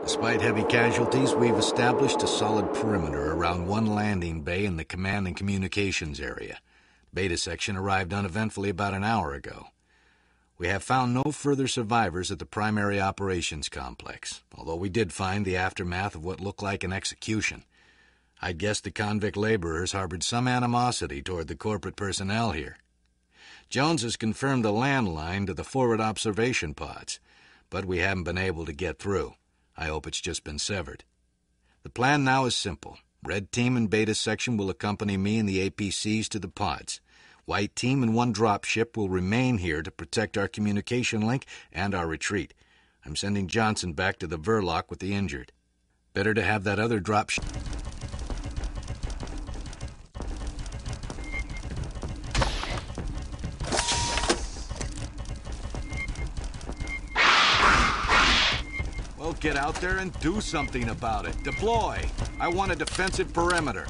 Despite heavy casualties, we've established a solid perimeter around one landing bay in the command and communications area. Beta section arrived uneventfully about an hour ago. We have found no further survivors at the primary operations complex, although we did find the aftermath of what looked like an execution. I'd guess the convict laborers harbored some animosity toward the corporate personnel here. Jones has confirmed a landline to the forward observation pods, but we haven't been able to get through. I hope it's just been severed. The plan now is simple. Red Team and Beta Section will accompany me and the APCs to the pods. White Team and one dropship will remain here to protect our communication link and our retreat. I'm sending Johnson back to the Verloc with the injured. Better to have that other dropship. Well, get out there and do something about it. Deploy! I want a defensive perimeter.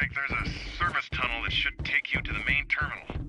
Flag, there's a service tunnel that should take you to the main terminal.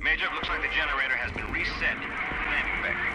Major, it looks like the generator has been reset. Landing back.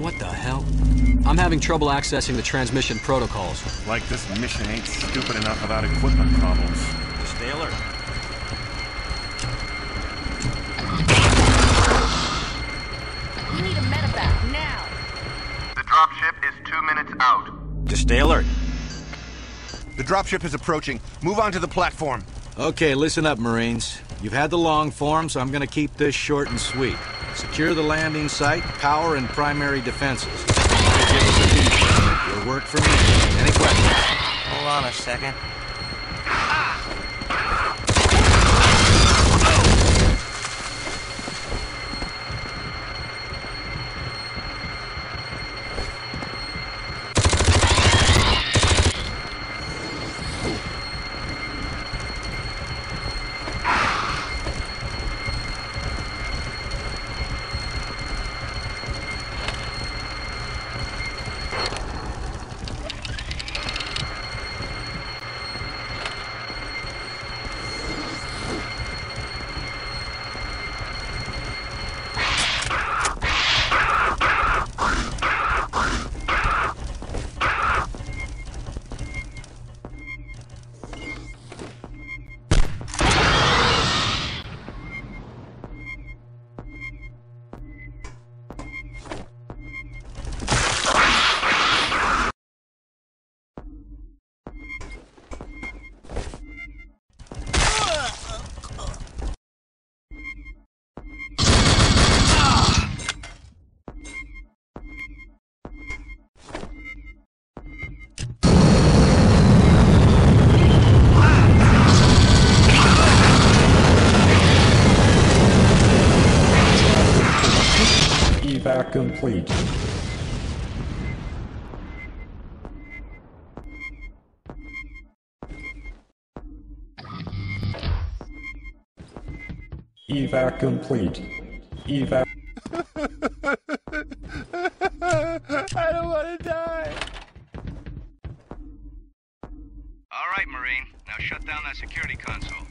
What the hell? I'm having trouble accessing the transmission protocols. Like this mission ain't stupid enough without equipment problems. Stay alert. You need a medevac now. The dropship is 2 minutes out. Just stay alert. The dropship is approaching. Move on to the platform. Okay, listen up, Marines. You've had the long form, so I'm gonna keep this short and sweet. Secure the landing site, power, and primary defenses. Give us a detail. It'll work for me. Any questions? Hold on a second. Feedback complete. Evac complete. Evac. I don't want to die. All right, Marine. Now shut down that security console.